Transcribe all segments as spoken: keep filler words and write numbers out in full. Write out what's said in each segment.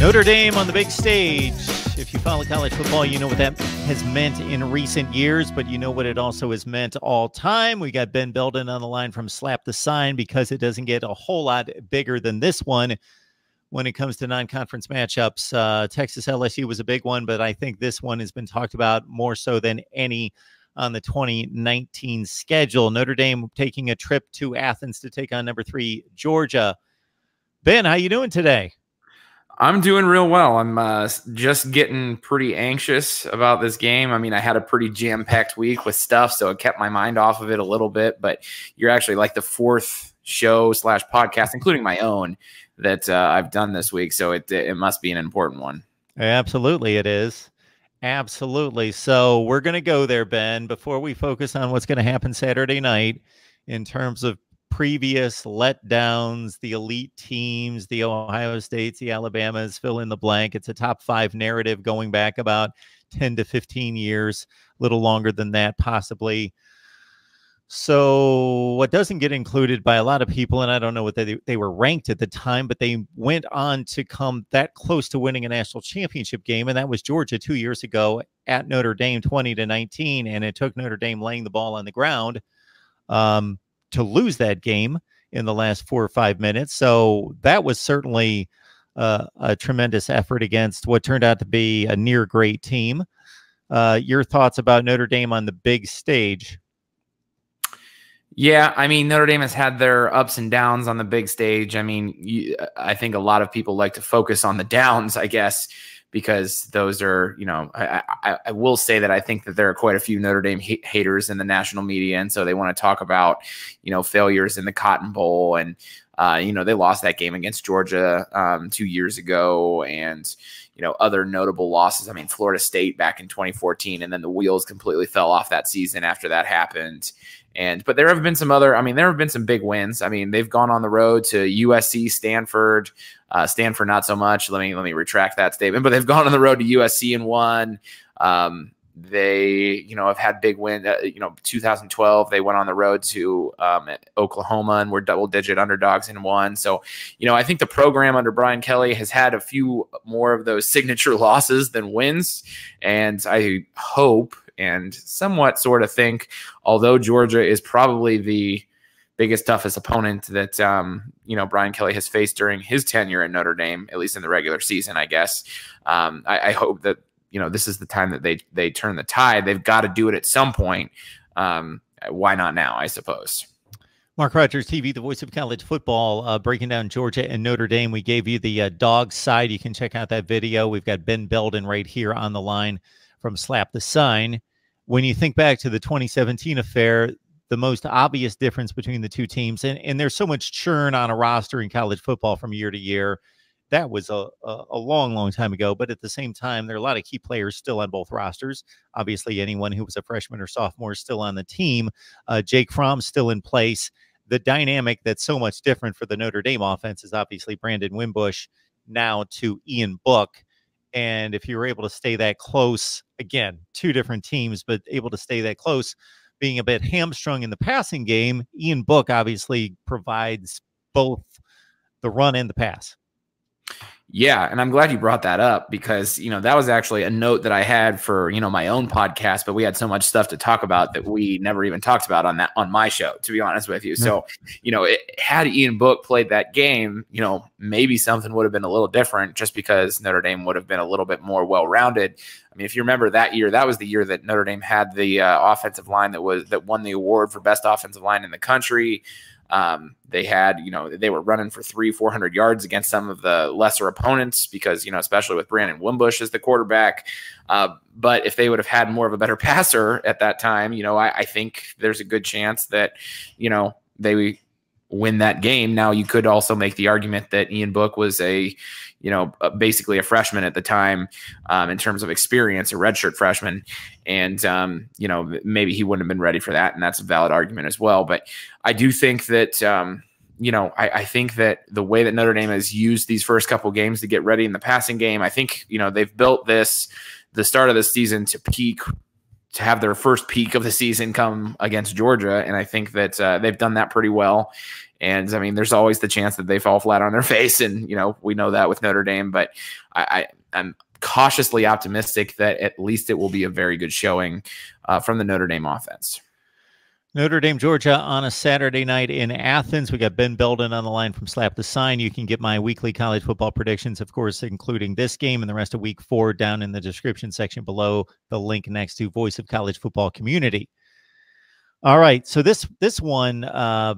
Notre Dame on the big stage. If you follow college football, you know what that has meant in recent years, but you know what it also has meant all time. We got Ben Belden on the line from Slap the Sign, because it doesn't get a whole lot bigger than this one when it comes to non-conference matchups. Uh, Texas L S U was a big one, but I think this one has been talked about more so than any on the twenty nineteen schedule. Notre Dame taking a trip to Athens to take on number three, Georgia. Ben, how you doing today? I'm doing real well. I'm uh, just getting pretty anxious about this game. I mean, I had a pretty jam-packed week with stuff, so it kept my mind off of it a little bit. But you're actually like the fourth show slash podcast, including my own, that uh, I've done this week. So it, it must be an important one. Absolutely, it is. Absolutely. So we're going to go there, Ben, before we focus on what's going to happen Saturday night in terms of previous letdowns, the elite teams, the Ohio States, the Alabamas, fill in the blank. It's a top five narrative going back about ten to fifteen years, a little longer than that possibly. So what doesn't get included by a lot of people, and I don't know what they, they were ranked at the time, but they went on to come that close to winning a national championship game, and that was Georgia two years ago at Notre Dame, twenty to nineteen, and it took Notre Dame laying the ball on the ground um, to lose that game in the last four or five minutes. So that was certainly uh, a tremendous effort against what turned out to be a near great team. Uh, your thoughts about Notre Dame on the big stage? Yeah, I mean, Notre Dame has had their ups and downs on the big stage. I mean, you, I think a lot of people like to focus on the downs, I guess, because those are, you know, I, I, I will say that I think that there are quite a few Notre Dame ha haters in the national media. And so they want to talk about, you know, failures in the Cotton Bowl. And, uh, you know, they lost that game against Georgia um, two years ago. And, you know, other notable losses. I mean, Florida State back in twenty fourteen, and then the wheels completely fell off that season after that happened. And but there have been some other, I mean, there have been some big wins. I mean, they've gone on the road to U S C, Stanford, uh, Stanford not so much. Let me let me retract that statement. But they've gone on the road to U S C and won. Um, they, you know, have had big win. Uh, you know, two thousand twelve, they went on the road to um, Oklahoma and were double digit underdogs and won. So, you know, I think the program under Brian Kelly has had a few more of those signature losses than wins, and I hope. And somewhat sort of think, although Georgia is probably the biggest, toughest opponent that, um, you know, Brian Kelly has faced during his tenure at Notre Dame, at least in the regular season, I guess. Um, I, I hope that, you know, this is the time that they, they turn the tide. They've got to do it at some point. Um, why not now, I suppose. Mark Rogers T V, the voice of college football, uh, breaking down Georgia and Notre Dame. We gave you the uh, dog side. You can check out that video. We've got Ben Belden right here on the line from Slap the Sign. When you think back to the twenty seventeen affair, the most obvious difference between the two teams, and, and there's so much churn on a roster in college football from year to year. That was a, a, a long, long time ago. But at the same time, there are a lot of key players still on both rosters. Obviously, anyone who was a freshman or sophomore is still on the team. Uh, Jake Fromm still in place. The dynamic that's so much different for the Notre Dame offense is obviously Brandon Wimbush now to Ian Book. And if you were able to stay that close, again, two different teams, but able to stay that close, being a bit hamstrung in the passing game, Ian Book obviously provides both the run and the pass. Yeah, and I'm glad you brought that up, because, you know, that was actually a note that I had for, you know, my own podcast, but we had so much stuff to talk about that we never even talked about on that on my show, to be honest with you. Mm-hmm. So, you know, it, had Ian Book played that game, you know, maybe something would have been a little different, just because Notre Dame would have been a little bit more well-rounded. I mean, if you remember that year, that was the year that Notre Dame had the uh, offensive line that was that won the award for best offensive line in the country. Um, they had, you know, they were running for three, four hundred yards against some of the lesser opponents because, you know, especially with Brandon Wimbush as the quarterback. Uh, but if they would have had more of a better passer at that time, you know, I, I think there's a good chance that, you know, they win that game. Now, you could also make the argument that Ian Book was a, you know, basically a freshman at the time, um, in terms of experience, a redshirt freshman. And, um, you know, maybe he wouldn't have been ready for that. And that's a valid argument as well. But I do think that, um, you know, I, I think that the way that Notre Dame has used these first couple games to get ready in the passing game, I think, you know, they've built this, the start of the season to peak to have their first peak of the season come against Georgia. And I think that uh, they've done that pretty well. And I mean, there's always the chance that they fall flat on their face. And, you know, we know that with Notre Dame, but I, I I'm cautiously optimistic that at least it will be a very good showing uh, from the Notre Dame offense. Notre Dame, Georgia on a Saturday night in Athens. We got Ben Belden on the line from Slap the Sign. You can get my weekly college football predictions, of course, including this game and the rest of week four down in the description section below the link next to Voice of College Football Community. All right. So this, this one, uh,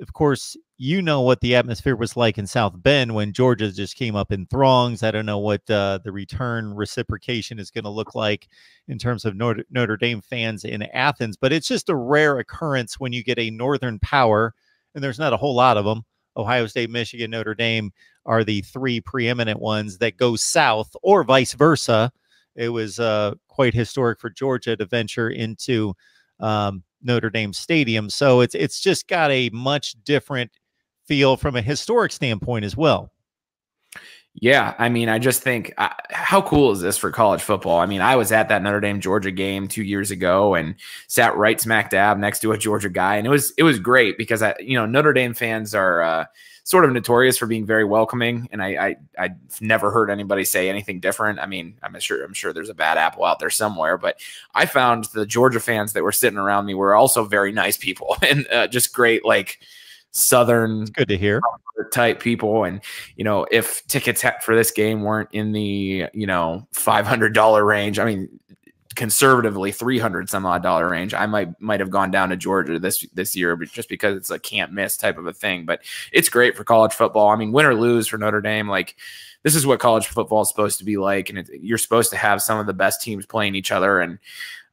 of course, you know what the atmosphere was like in South Bend when Georgia just came up in throngs. I don't know what uh, the return reciprocation is going to look like in terms of Notre, Notre Dame fans in Athens, but it's just a rare occurrence when you get a Northern power, and there's not a whole lot of them. Ohio State, Michigan, Notre Dame are the three preeminent ones that go south or vice versa. It was uh, quite historic for Georgia to venture into um, Notre Dame Stadium. So it's, it's just got a much different feel from a historic standpoint as well. Yeah. I mean, I just think uh, how cool is this for college football? I mean, I was at that Notre Dame Georgia game two years ago and sat right smack dab next to a Georgia guy. And it was, it was great because I, you know, Notre Dame fans are uh, sort of notorious for being very welcoming. And I, I, I've never heard anybody say anything different. I mean, I'm sure, I'm sure there's a bad apple out there somewhere, but I found the Georgia fans that were sitting around me were also very nice people and uh, just great, like, Southern, it's good to hear, type people. And, you know, if tickets for this game weren't in the, you know, five hundred dollar range, I mean, conservatively three hundred some odd dollar range, I might, might have gone down to Georgia this, this year, but just because it's a can't miss type of a thing, but it's great for college football. I mean, win or lose for Notre Dame, like, this is what college football is supposed to be like. And it, you're supposed to have some of the best teams playing each other. And,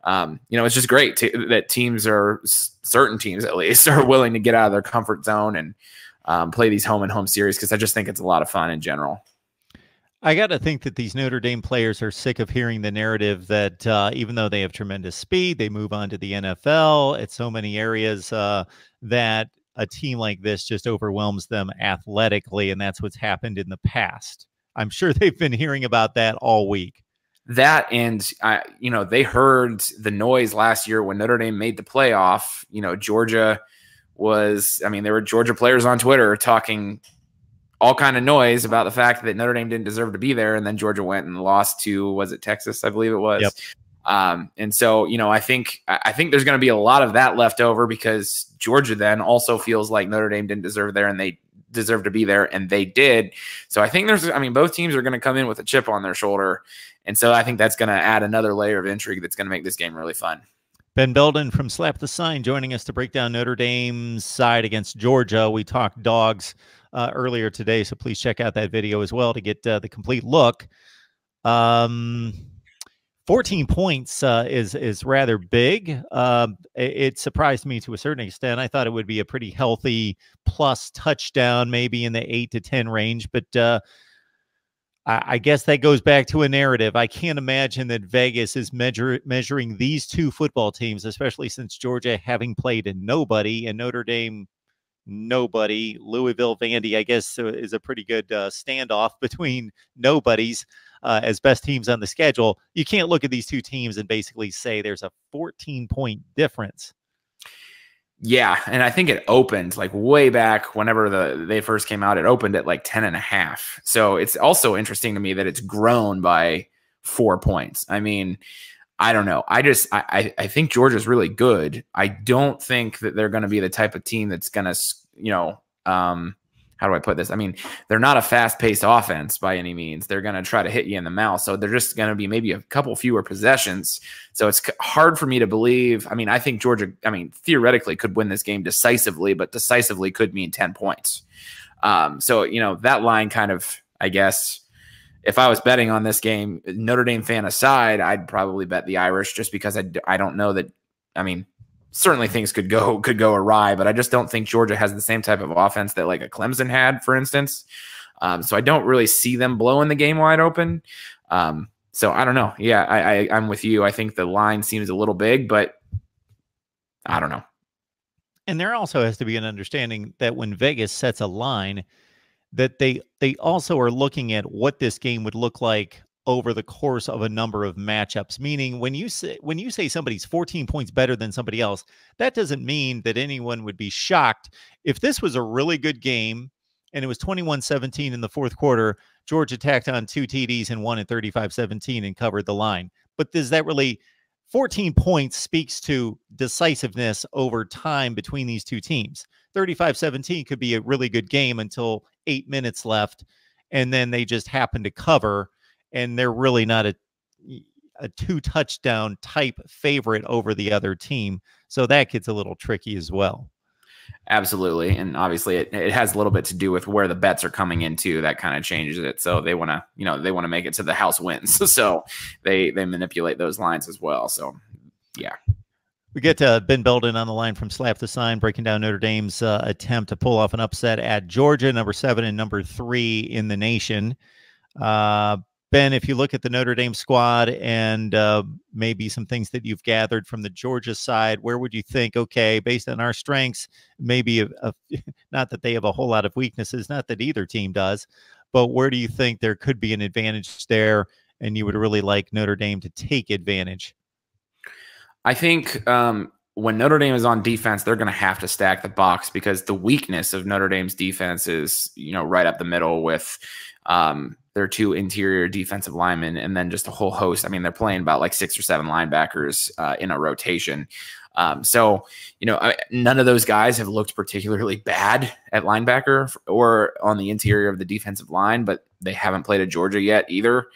Um, you know, it's just great to, that teams are, certain teams at least, are willing to get out of their comfort zone and um, play these home and home series, because I just think it's a lot of fun in general. I got to think that these Notre Dame players are sick of hearing the narrative that uh, even though they have tremendous speed, they move on to the N F L at so many areas uh, that a team like this just overwhelms them athletically. And that's what's happened in the past. I'm sure they've been hearing about that all week. That and, uh, you know, they heard the noise last year when Notre Dame made the playoff. You know, Georgia was, I mean, there were Georgia players on Twitter talking all kind of noise about the fact that Notre Dame didn't deserve to be there. And then Georgia went and lost to, was it Texas? I believe it was. Yep. Um, and so, you know, I think, I think there's going to be a lot of that left over, because Georgia then also feels like Notre Dame didn't deserve there and they deserve to be there, and they did. So I think there's, I mean, both teams are going to come in with a chip on their shoulder. And so I think that's going to add another layer of intrigue that's going to make this game really fun. Ben Belden from Slap the Sign joining us to break down Notre Dame's side against Georgia. We talked dogs uh, earlier today, so please check out that video as well to get uh, the complete look. Um, fourteen points uh, is, is rather big. Uh, it surprised me to a certain extent. I thought it would be a pretty healthy plus touchdown, maybe in the eight to ten range, but uh, I guess that goes back to a narrative. I can't imagine that Vegas is measure, measuring these two football teams, especially since Georgia having played nobody and Notre Dame nobody. Louisville, Vandy, I guess, is a pretty good uh, standoff between nobodies. Uh, as best teams on the schedule, you can't look at these two teams and basically say there's a fourteen point difference. Yeah, and I think it opened like way back whenever the they first came out. It opened at like ten and a half. So it's also interesting to me that it's grown by four points. I mean, I don't know. I just I I think Georgia's really good. I don't think that they're going to be the type of team that's going to, you know, um, how do I put this? I mean, they're not a fast-paced offense by any means. They're going to try to hit you in the mouth. So they're just going to be maybe a couple fewer possessions. So it's hard for me to believe. I mean, I think Georgia, I mean, theoretically could win this game decisively, but decisively could mean ten points. Um, so, you know, that line kind of, I guess, if I was betting on this game, Notre Dame fan aside, I'd probably bet the Irish, just because I, I don't know that, I mean, certainly things could go could go awry, but I just don't think Georgia has the same type of offense that like a Clemson had, for instance. Um, so I don't really see them blowing the game wide open. Um, so I don't know. Yeah, I, I, I'm with you. I think the line seems a little big, but I don't know. And there also has to be an understanding that when Vegas sets a line, that they they also are looking at what this game would look like over the course of a number of matchups. Meaning when you say, when you say somebody's fourteen points better than somebody else, that doesn't mean that anyone would be shocked. If this was a really good game and it was twenty-one seventeen in the fourth quarter, Georgia tacked on two T Ds and won at thirty-five seventeen and covered the line. But does that really, fourteen points speaks to decisiveness over time between these two teams. thirty-five seventeen could be a really good game until eight minutes left, and then they just happen to cover, and they're really not a, a two-touchdown type favorite over the other team. So that gets a little tricky as well. Absolutely. And obviously it, it has a little bit to do with where the bets are coming into. That kind of changes it. So they want to, you know, they want to make it to the house wins. So they, they manipulate those lines as well. So, yeah. We get to Ben Belden on the line from Slap the Sign, breaking down Notre Dame's uh, attempt to pull off an upset at Georgia, number seven and number three in the nation. Uh, Ben, if you look at the Notre Dame squad and uh, maybe some things that you've gathered from the Georgia side, where would you think, okay, based on our strengths, maybe a, a, not that they have a whole lot of weaknesses, not that either team does, but where do you think there could be an advantage there and you would really like Notre Dame to take advantage? I think um, when Notre Dame is on defense, they're going to have to stack the box, because the weakness of Notre Dame's defense is, you know, right up the middle with um, – their two interior defensive linemen, and then just a whole host. I mean, they're playing about like six or seven linebackers uh, in a rotation. Um, so, you know, I, none of those guys have looked particularly bad at linebacker or on the interior of the defensive line, but they haven't played at Georgia yet either.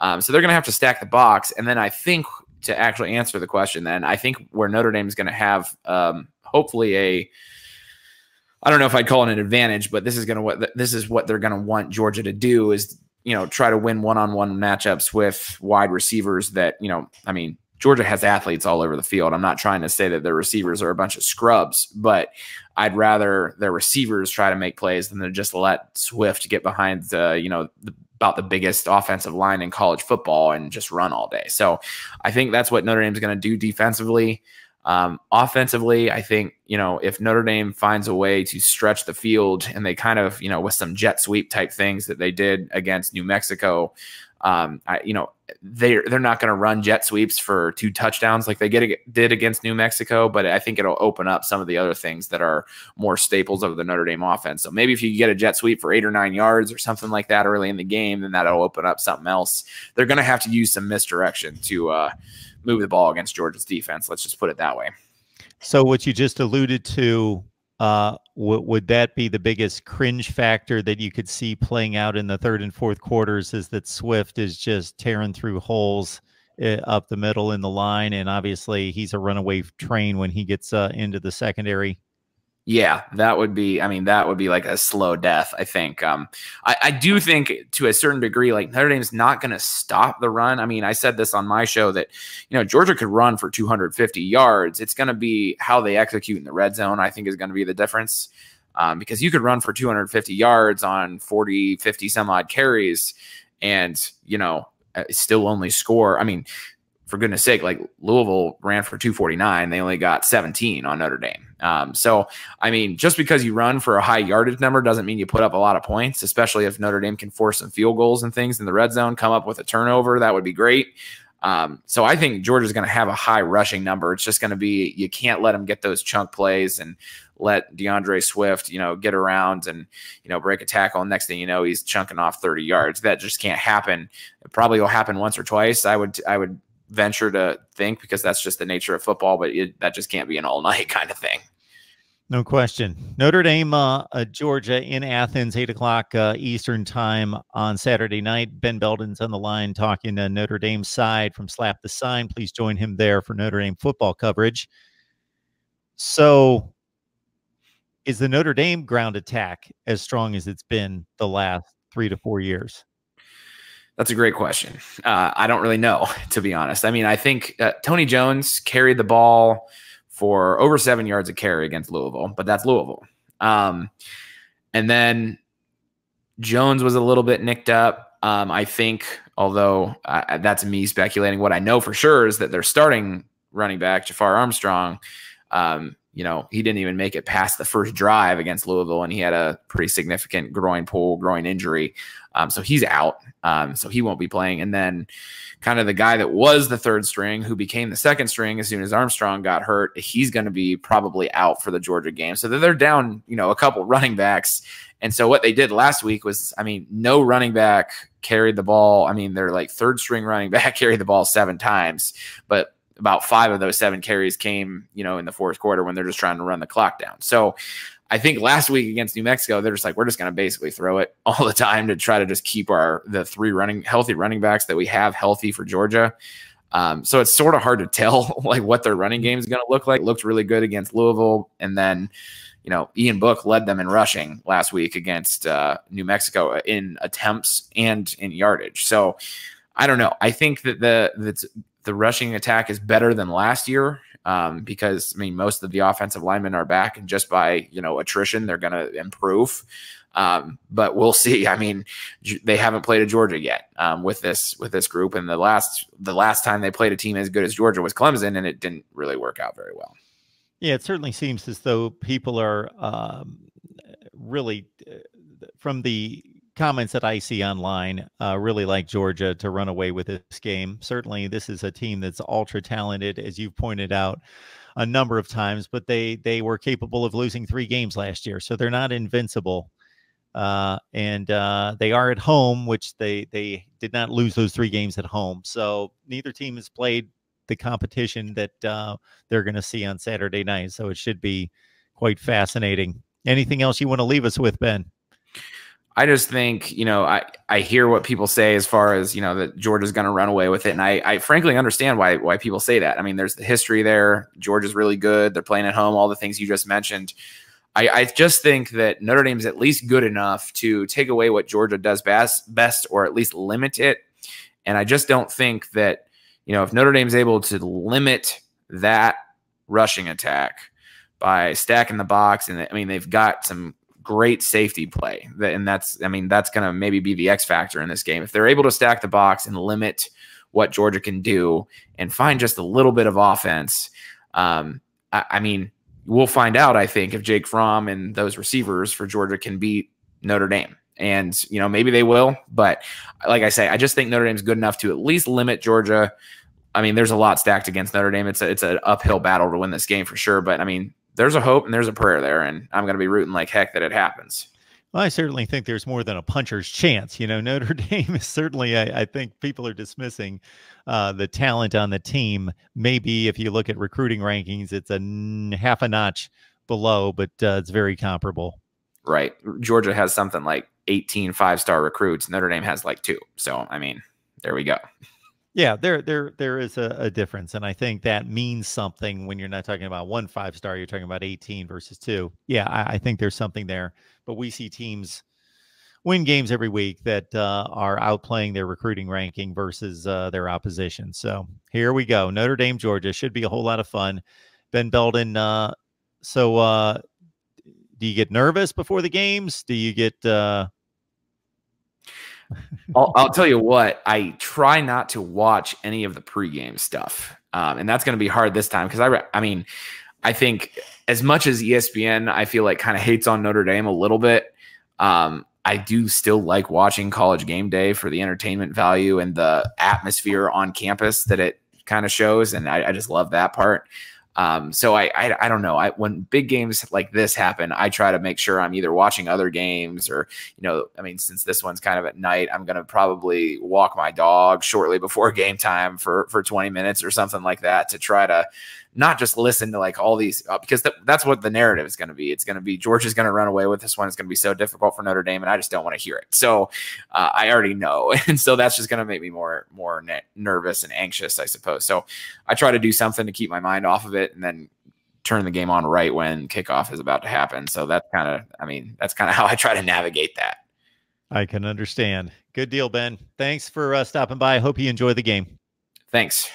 Um, so they're going to have to stack the box. And then I think to actually answer the question, then I think where Notre Dame is going to have um, hopefully a, I don't know if I'd call it an advantage, but this is going to, what this is what they're going to want Georgia to do is, you know, try to win one-on-one matchups with wide receivers that, you know, I mean, Georgia has athletes all over the field. I'm not trying to say that their receivers are a bunch of scrubs, but I'd rather their receivers try to make plays than to just let Swift get behind the, you know, the, about the biggest offensive line in college football and just run all day. So I think that's what Notre Dame's going to do defensively. Um, offensively, I think, you know, if Notre Dame finds a way to stretch the field, and they kind of, you know, with some jet sweep type things that they did against New Mexico, um, I, you know, they're, they're not going to run jet sweeps for two touchdowns like they get, did against New Mexico, but I think it'll open up some of the other things that are more staples of the Notre Dame offense. So maybe if you get a jet sweep for eight or nine yards or something like that early in the game, then that'll open up something else. They're going to have to use some misdirection to, uh, move the ball against Georgia's defense. Let's just put it that way. So what you just alluded to, uh, would that be the biggest cringe factor that you could see playing out in the third and fourth quarters, is that Swift is just tearing through holes uh, up the middle in the line. And obviously he's a runaway train when he gets uh, into the secondary. Yeah, that would be, I mean, that would be like a slow death, I think. Um, I, I do think to a certain degree, like Notre Dame's not going to stop the run. I mean, I said this on my show that, you know, Georgia could run for two hundred fifty yards. It's going to be how they execute in the red zone, I think, is going to be the difference. Um, because you could run for two hundred fifty yards on forty, fifty some odd carries and, you know, still only score. I mean, for goodness sake, like Louisville ran for two forty-nine. They only got seventeen on Notre Dame. Um, so, I mean, just because you run for a high yardage number doesn't mean you put up a lot of points, especially if Notre Dame can force some field goals and things in the red zone, come up with a turnover. That would be great. Um, so I think Georgia's going to have a high rushing number. It's just going to be, you can't let them get those chunk plays and let DeAndre Swift, you know, get around and, you know, break a tackle. And next thing you know, he's chunking off thirty yards. That just can't happen. It probably will happen once or twice. I would, I would, venture to think, because that's just the nature of football, but it, that just can't be an all night kind of thing. No question. Notre Dame, uh, uh Georgia in Athens, eight o'clock uh, Eastern time on Saturday night. Ben Belden's on the line talking to Notre Dame side from Slap the Sign. Please join him there for Notre Dame football coverage. So is the Notre Dame ground attack as strong as it's been the last three to four years? That's a great question. Uh, I don't really know, to be honest. I mean, I think uh, Tony Jones carried the ball for over seven yards a carry against Louisville, but that's Louisville. Um, and then Jones was a little bit nicked up. Um, I think, although uh, that's me speculating, what I know for sure is that their starting running back, Jafar Armstrong, um, you know, he didn't even make it past the first drive against Louisville, and he had a pretty significant groin pull, groin injury. Um, so he's out. Um, so he won't be playing. And then kind of the guy that was the third string, who became the second string as soon as Armstrong got hurt, he's going to be probably out for the Georgia game. So they're down, you know, a couple running backs. And so what they did last week was, I mean, no running back carried the ball. I mean, they're like third string running back carried the ball seven times, but about five of those seven carries came, you know, in the fourth quarter when they're just trying to run the clock down. So I think last week against New Mexico, they're just like, we're just going to basically throw it all the time to try to just keep our, the three running healthy running backs that we have healthy for Georgia. Um, so it's sort of hard to tell like what their running game is going to look like. It looked really good against Louisville. And then, you know, Ian Book led them in rushing last week against uh, New Mexico in attempts and in yardage. So I don't know. I think that the, that's, the rushing attack is better than last year um, because, I mean, most of the offensive linemen are back, and just by, you know, attrition, they're going to improve. Um, but we'll see. I mean, they haven't played a Georgia yet um, with this with this group. And the last the last time they played a team as good as Georgia was Clemson, and it didn't really work out very well. Yeah, it certainly seems as though people are um, really, uh, from the comments that I see online, uh, really like Georgia to run away with this game. Certainly, this is a team that's ultra talented, as you've pointed out a number of times, but they they were capable of losing three games last year, so they're not invincible. Uh, and uh, they are at home, which they they did not lose those three games at home. So neither team has played the competition that uh, they're going to see on Saturday night. So it should be quite fascinating. Anything else you want to leave us with, Ben? I just think, you know, I, I hear what people say as far as, you know, that Georgia's going to run away with it. And I, I frankly understand why, why people say that. I mean, there's the history there. Georgia's really good. They're playing at home, all the things you just mentioned. I, I just think that Notre Dame's at least good enough to take away what Georgia does best, best, or at least limit it. And I just don't think that, you know, if Notre Dame's able to limit that rushing attack by stacking the box, and I mean, they've got some great safety play. And that's, I mean, that's going to maybe be the X factor in this game. If they're able to stack the box and limit what Georgia can do and find just a little bit of offense, um, I, I mean, we'll find out, I think, if Jake Fromm and those receivers for Georgia can beat Notre Dame. And, you know, maybe they will. But like I say, I just think Notre Dame's good enough to at least limit Georgia. I mean, there's a lot stacked against Notre Dame. It's a, it's an uphill battle to win this game for sure. But, I mean, there's a hope and there's a prayer there, and I'm going to be rooting like heck that it happens. Well, I certainly think there's more than a puncher's chance. You know, Notre Dame is certainly, I, I think people are dismissing uh, the talent on the team. Maybe if you look at recruiting rankings, it's a half a notch below, but uh, it's very comparable. Right. Georgia has something like eighteen five-star recruits. Notre Dame has like two. So, I mean, there we go. Yeah, there, there, there is a, a difference, and I think that means something when you're not talking about one five-star, you're talking about eighteen versus two. Yeah, I, I think there's something there, but we see teams win games every week that uh, are outplaying their recruiting ranking versus uh, their opposition. So here we go. Notre Dame, Georgia should be a whole lot of fun. Ben Belden, uh, so uh, do you get nervous before the games? Do you get... Uh, I'll, I'll tell you what, I try not to watch any of the pregame stuff. Um, and that's going to be hard this time. Cause I, I mean, I think as much as E S P N, I feel like kind of hates on Notre Dame a little bit. Um, I do still like watching College Game Day for the entertainment value and the atmosphere on campus that it kind of shows. And I, I just love that part. Um, so I, I, I don't know. I, when big games like this happen, I try to make sure I'm either watching other games or, you know, I mean, since this one's kind of at night, I'm going to probably walk my dog shortly before game time for, for twenty minutes or something like that to try to not just listen to like all these, uh, because th that's what the narrative is going to be. It's going to be, Georgia's going to run away with this one. It's going to be so difficult for Notre Dame, and I just don't want to hear it. So uh, I already know. And so that's just going to make me more, more nervous and anxious, I suppose. So I try to do something to keep my mind off of it and then turn the game on right when kickoff is about to happen. So that's kind of, I mean, that's kind of how I try to navigate that. I can understand. Good deal, Ben. Thanks for uh, stopping by. I hope you enjoy the game. Thanks.